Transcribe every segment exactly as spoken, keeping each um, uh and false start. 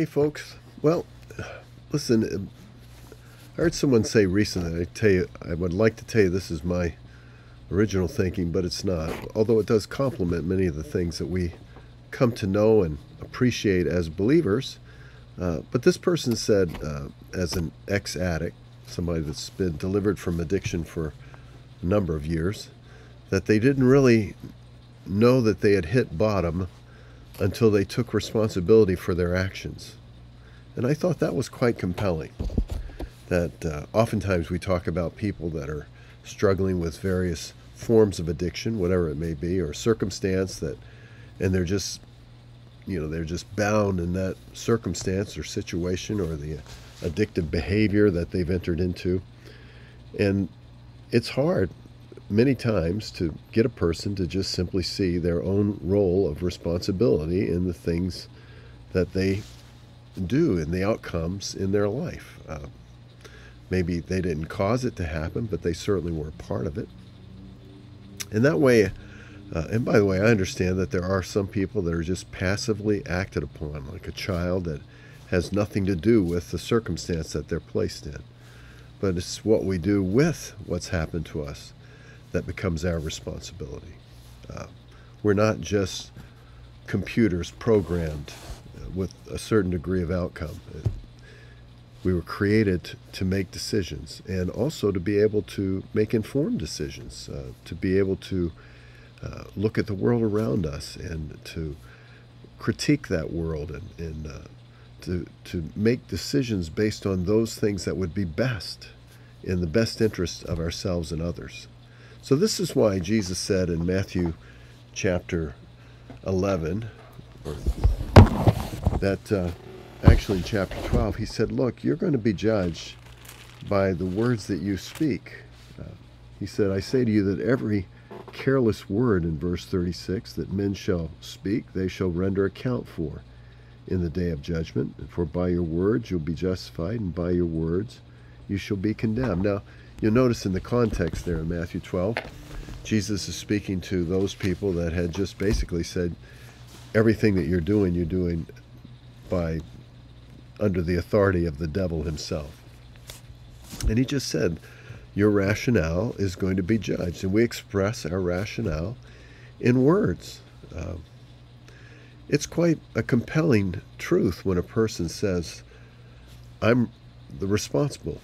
Hey folks, well, listen, I heard someone say recently, I tell you, I would like to tell you this is my original thinking, but it's not, although it does complement many of the things that we come to know and appreciate as believers. Uh, but this person said, uh, as an ex-addict, somebody that's been delivered from addiction for a number of years, that they didn't really know that they had hit bottom until they took responsibility for their actions. And I thought that was quite compelling, that uh, oftentimes we talk about people that are struggling with various forms of addiction, whatever it may be, or circumstance, that, and they're just, you know, they're just bound in that circumstance or situation or the addictive behavior that they've entered into. And it's hard many times to get a person to just simply see their own role of responsibility in the things that they do and the outcomes in their life. Uh, maybe they didn't cause it to happen, but they certainly were a part of it. And that way, uh, and by the way, I understand that there are some people that are just passively acted upon, like a child that has nothing to do with the circumstance that they're placed in. But it's what we do with what's happened to us that becomes our responsibility. Uh, we're not just computers programmed with a certain degree of outcome. We were created to make decisions and also to be able to make informed decisions, uh, to be able to uh, look at the world around us and to critique that world and, and uh, to, to make decisions based on those things that would be best in the best interest of ourselves and others. So this is why Jesus said in Matthew chapter eleven, or that uh, actually in chapter twelve, he said, look, you're going to be judged by the words that you speak. Uh, he said, I say to you that every careless word, in verse thirty-six, that men shall speak, they shall render account for in the day of judgment. For by your words you'll be justified, and by your words you shall be condemned. Now, you'll notice in the context there in Matthew twelve, Jesus is speaking to those people that had just basically said, everything that you're doing, you're doing by under the authority of the devil himself. And he just said, your rationale is going to be judged. And we express our rationale in words. Uh, it's quite a compelling truth when a person says, I'm the responsible.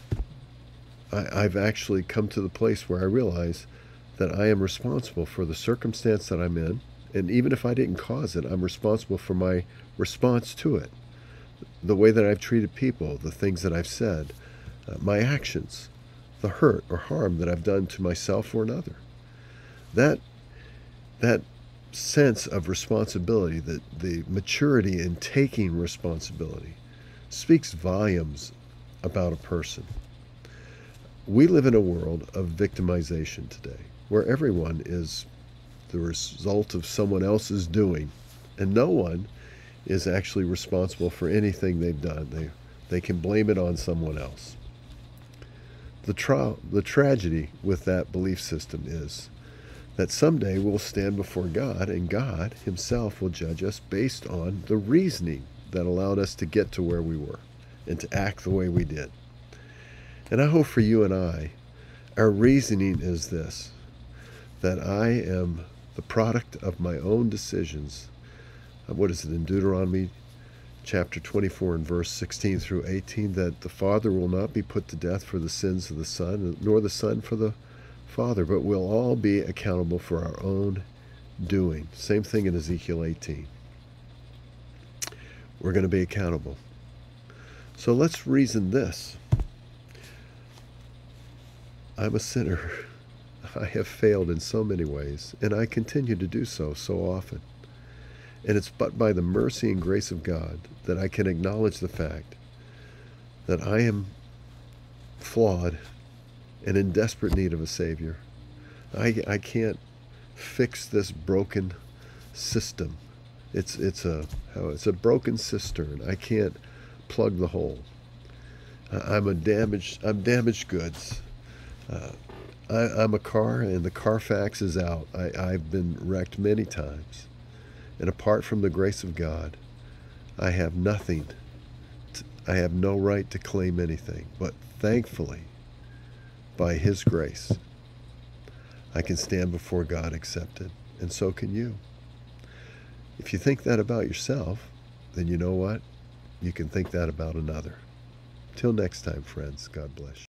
I, I've actually come to the place where I realize that I am responsible for the circumstance that I'm in, and even if I didn't cause it, I'm responsible for my response to it, the way that I've treated people, the things that I've said, uh, my actions, the hurt or harm that I've done to myself or another. That, that sense of responsibility, that the maturity in taking responsibility, speaks volumes about a person. We live in a world of victimization today, where everyone is the result of someone else's doing, and no one is actually responsible for anything they've done. They, they can blame it on someone else. The, tra the tragedy with that belief system is that someday we'll stand before God, and God himself will judge us based on the reasoning that allowed us to get to where we were and to act the way we did. And I hope for you and I, our reasoning is this, that I am the product of my own decisions. What is it in Deuteronomy chapter twenty-four and verse sixteen through eighteen, that the Father will not be put to death for the sins of the Son, nor the Son for the Father, but we'll all be accountable for our own doing. Same thing in Ezekiel eighteen. We're going to be accountable. So let's reason this. I'm a sinner. I have failed in so many ways, and I continue to do so so often. And it's but by the mercy and grace of God that I can acknowledge the fact that I am flawed and in desperate need of a Savior. I, I can't fix this broken system. It's, it's, a, it's a broken cistern. I can't plug the hole. I'm, a damaged, I'm damaged goods. Uh, I, I'm a car, and the Carfax is out. I, I've been wrecked many times. And apart from the grace of God, I have nothing I have no right to claim anything, but thankfully, by His grace, I can stand before God accepted, and so can you. If you think that about yourself, then you know what? You can think that about another. Till next time, friends, God bless you.